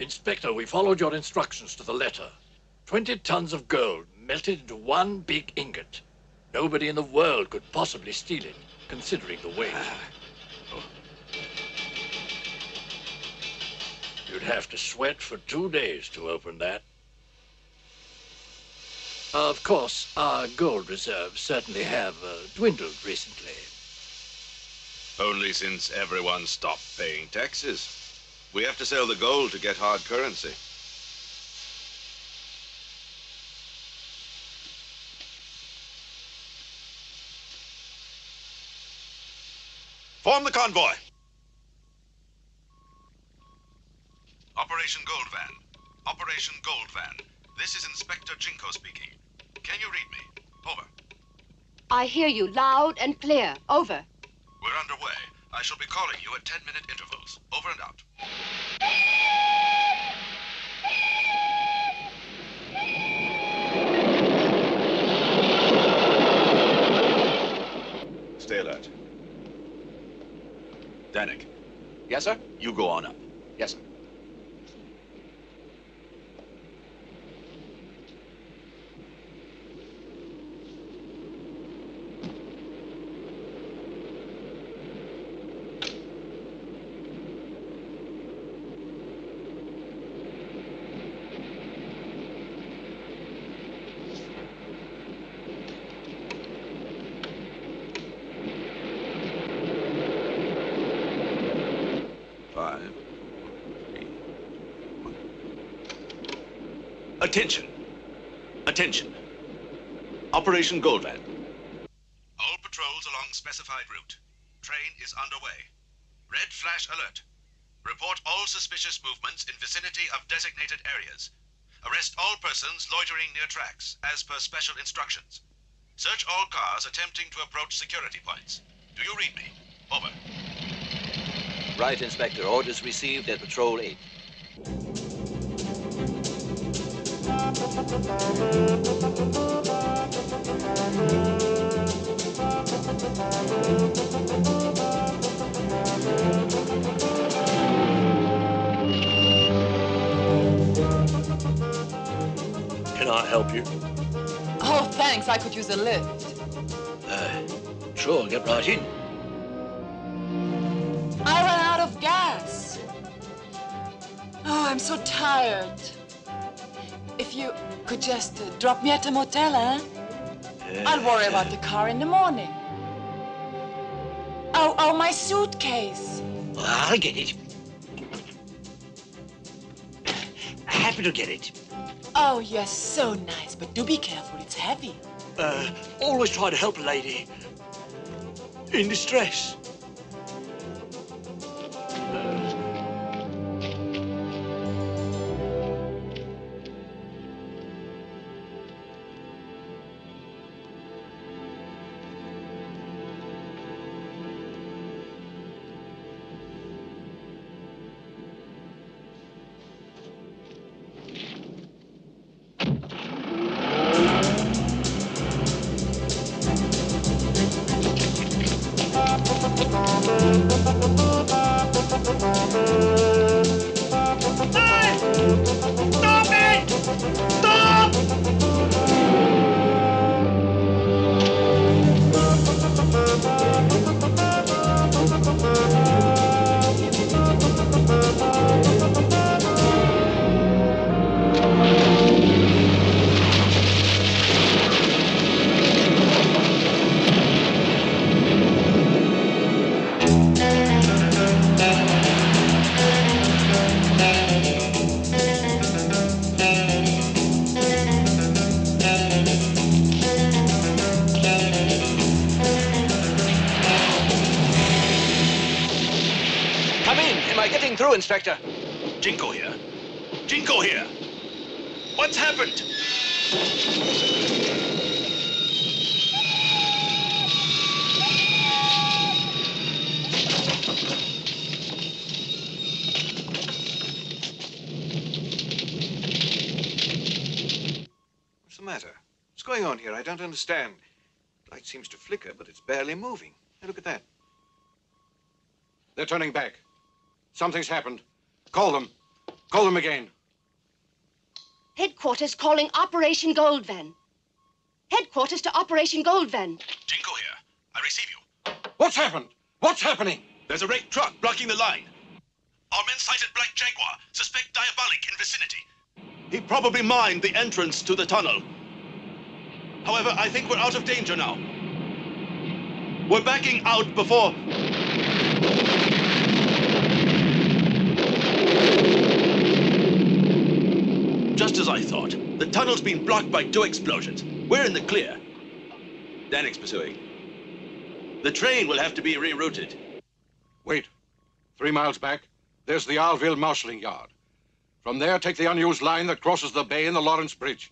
Inspector, we followed your instructions to the letter. Twenty tons of gold melted into one big ingot. Nobody in the world could possibly steal it, considering the weight. Oh. You'd have to sweat for two days to open that. Of course, our gold reserves certainly have uh, dwindled recently. Only since everyone stopped paying taxes. We have to sell the gold to get hard currency. Form the convoy. Operation Goldvan. Operation Goldvan. This is Inspector Ginko speaking. Can you read me? Over. I hear you loud and clear. Over. We're underway. I shall be calling you at ten-minute intervals. Over and out. Stay alert. Danik. Yes, sir? You go on up. Yes, sir. Attention. Attention. Operation Goldvan. All patrols along specified route. Train is underway. Red flash alert. Report all suspicious movements in vicinity of designated areas. Arrest all persons loitering near tracks, as per special instructions. Search all cars attempting to approach security points. Do you read me? Over. Right, Inspector. Orders received at Patrol eight. Can I help you? Oh, thanks. I could use a lift. Uh, sure, get right in. I ran out of gas. Oh, I'm so tired. If you could just uh, drop me at a motel, eh? Uh, I'll worry uh, about the car in the morning. Oh, oh, my suitcase. I'll get it. Happy to get it. Oh, you're so nice, but do be careful, it's heavy. Uh, always try to help a lady in distress. Inspector. Ginko here. Ginko here. What's happened? What's the matter? What's going on here? I don't understand. The light seems to flicker, but it's barely moving. Now look at that. They're turning back. Something's happened. Call them. Call them again. Headquarters calling Operation Goldvan. Headquarters to Operation Goldvan. Ginko here. I receive you. What's happened? What's happening? There's a wrecked truck blocking the line. Our men sighted Black Jaguar. Suspect Diabolik in vicinity. He probably mined the entrance to the tunnel. However, I think we're out of danger now. We're backing out before... Just as I thought, the tunnel's been blocked by two explosions. We're in the clear. Danek's pursuing. The train will have to be rerouted. Wait. Three miles back, there's the Arleville marshalling yard. From there, take the unused line that crosses the bay in the Lawrence Bridge.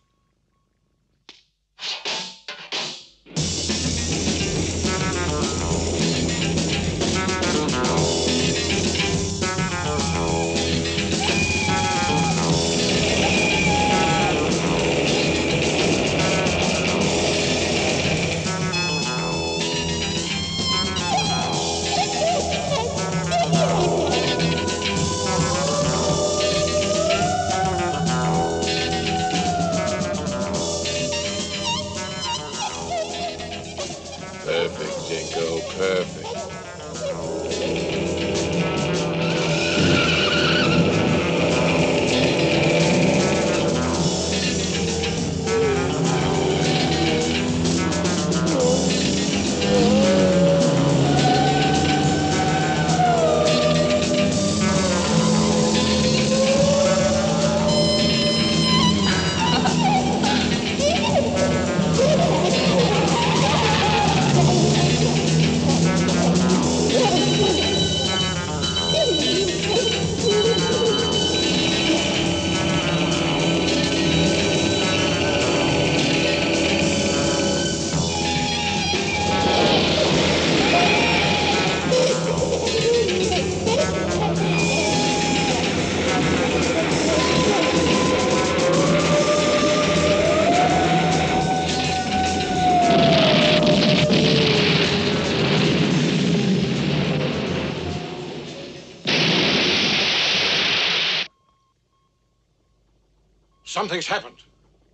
Something's happened.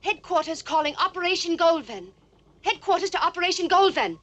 Headquarters calling Operation Goldvan. Headquarters to Operation Goldvan.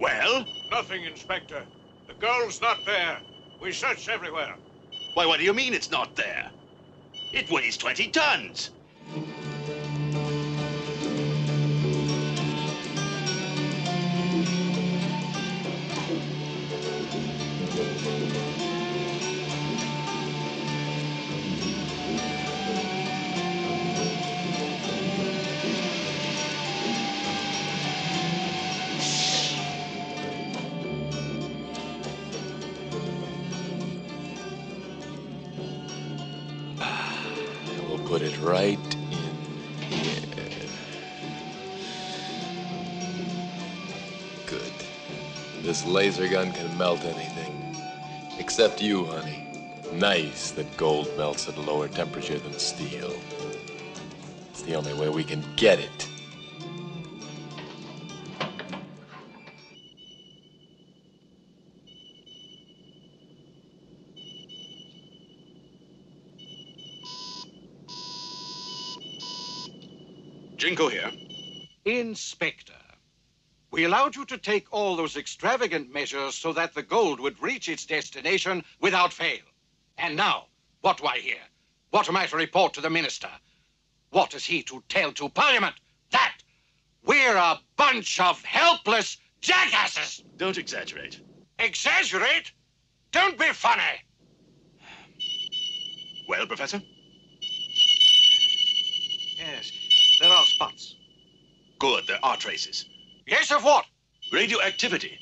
Well? Nothing, Inspector. The girl's not there. We searched everywhere. Why, what do you mean it's not there? It weighs twenty tons. Put it right in here. Good. This laser gun can melt anything. Except you, honey. Nice that gold melts at a lower temperature than steel. It's the only way we can get it. Ginko here. Inspector, we allowed you to take all those extravagant measures so that the gold would reach its destination without fail. And now, what do I hear? What am I to report to the minister? What is he to tell to Parliament? That we're a bunch of helpless jackasses! Don't exaggerate. Exaggerate? Don't be funny! Well, Professor? Yes. There are spots. Good, there are traces. Yes, of what? Radioactivity.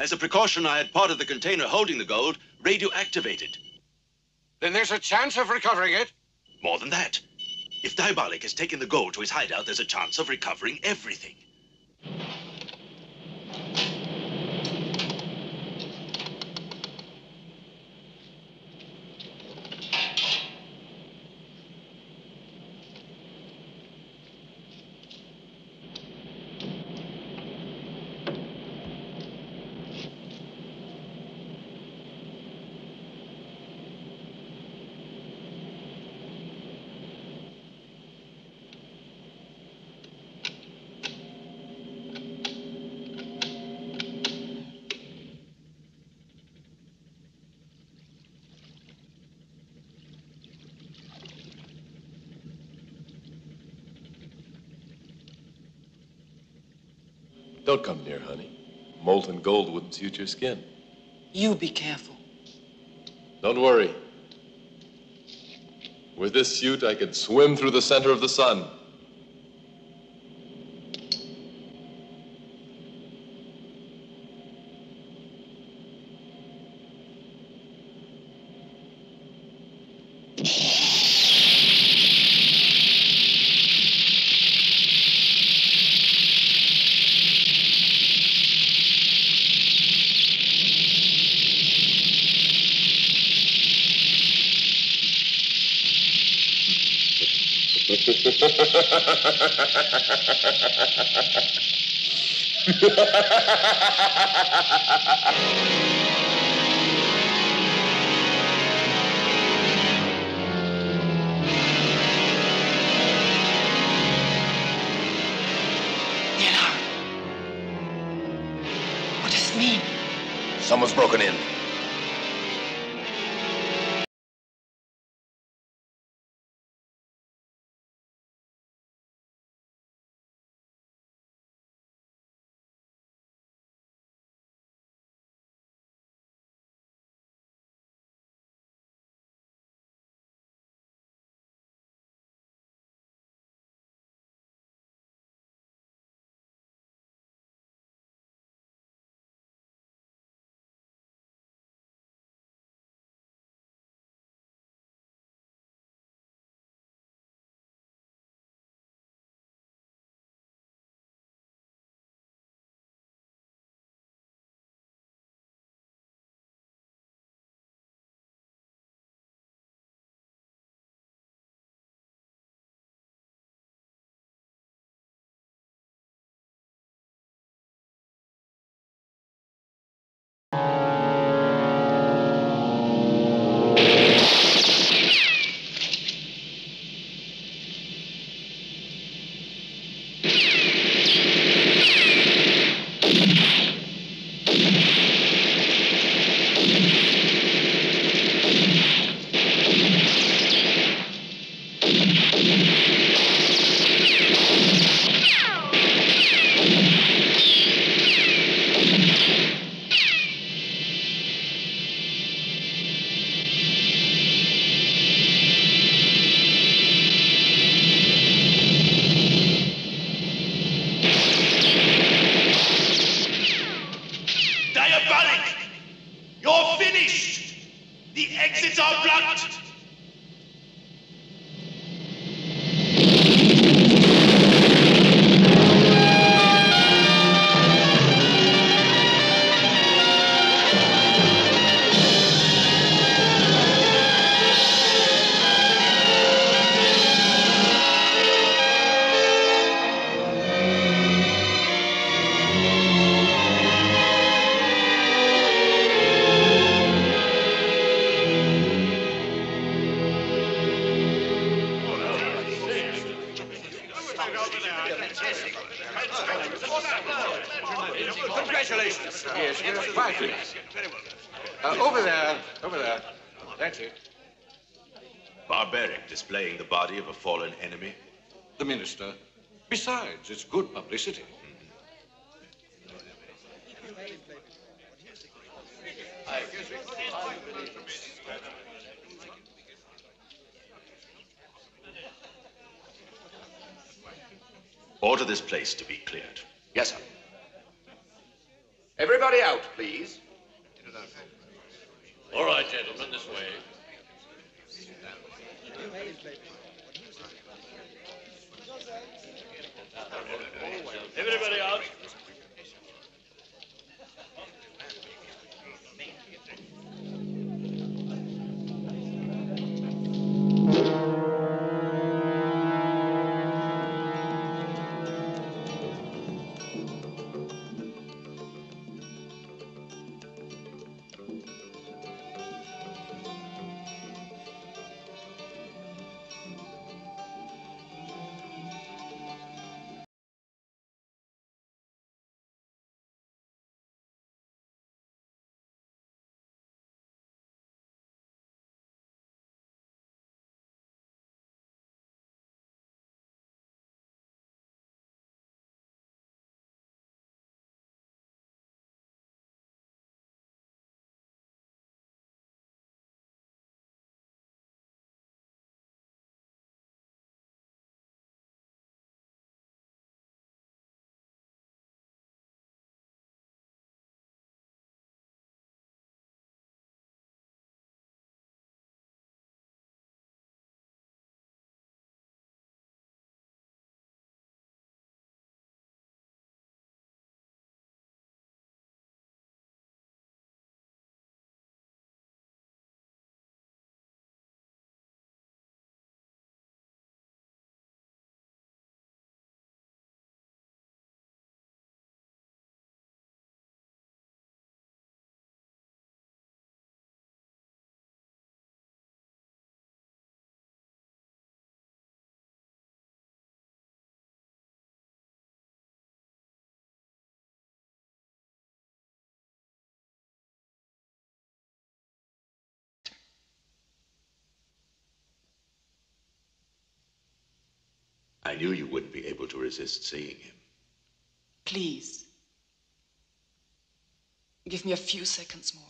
As a precaution, I had part of the container holding the gold radioactivated. Then there's a chance of recovering it? More than that. If Diabolik has taken the gold to his hideout, there's a chance of recovering everything. Don't come near, honey. Molten gold wouldn't suit your skin. You be careful. Don't worry. With this suit, I could swim through the center of the sun. What does it mean? Someone's broken in. Congratulations, sir. Yes, yes, fine, please. Very well. Uh, over there, over there. That's it. Barbaric, displaying the body of a fallen enemy. The minister. Besides, it's good publicity. Order this place to be cleared. Yes, sir. Everybody out, please. All right, gentlemen, this way. Everybody out. I knew you wouldn't be able to resist seeing him. Please. Give me a few seconds more.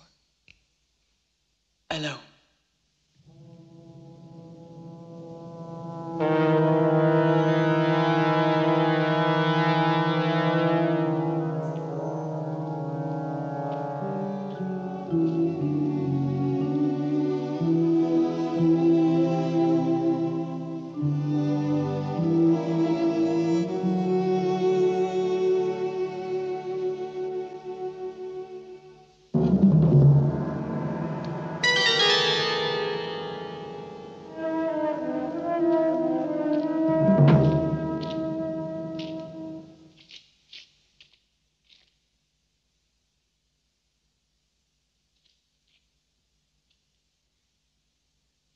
Alone.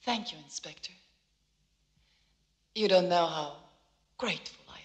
Thank you, Inspector. You don't know how grateful I am.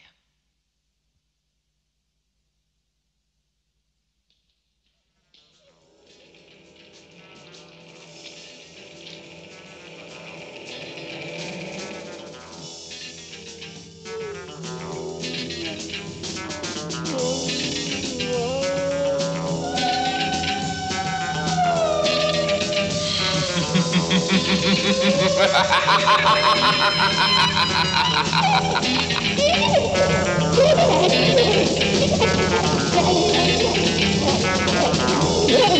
Yeah.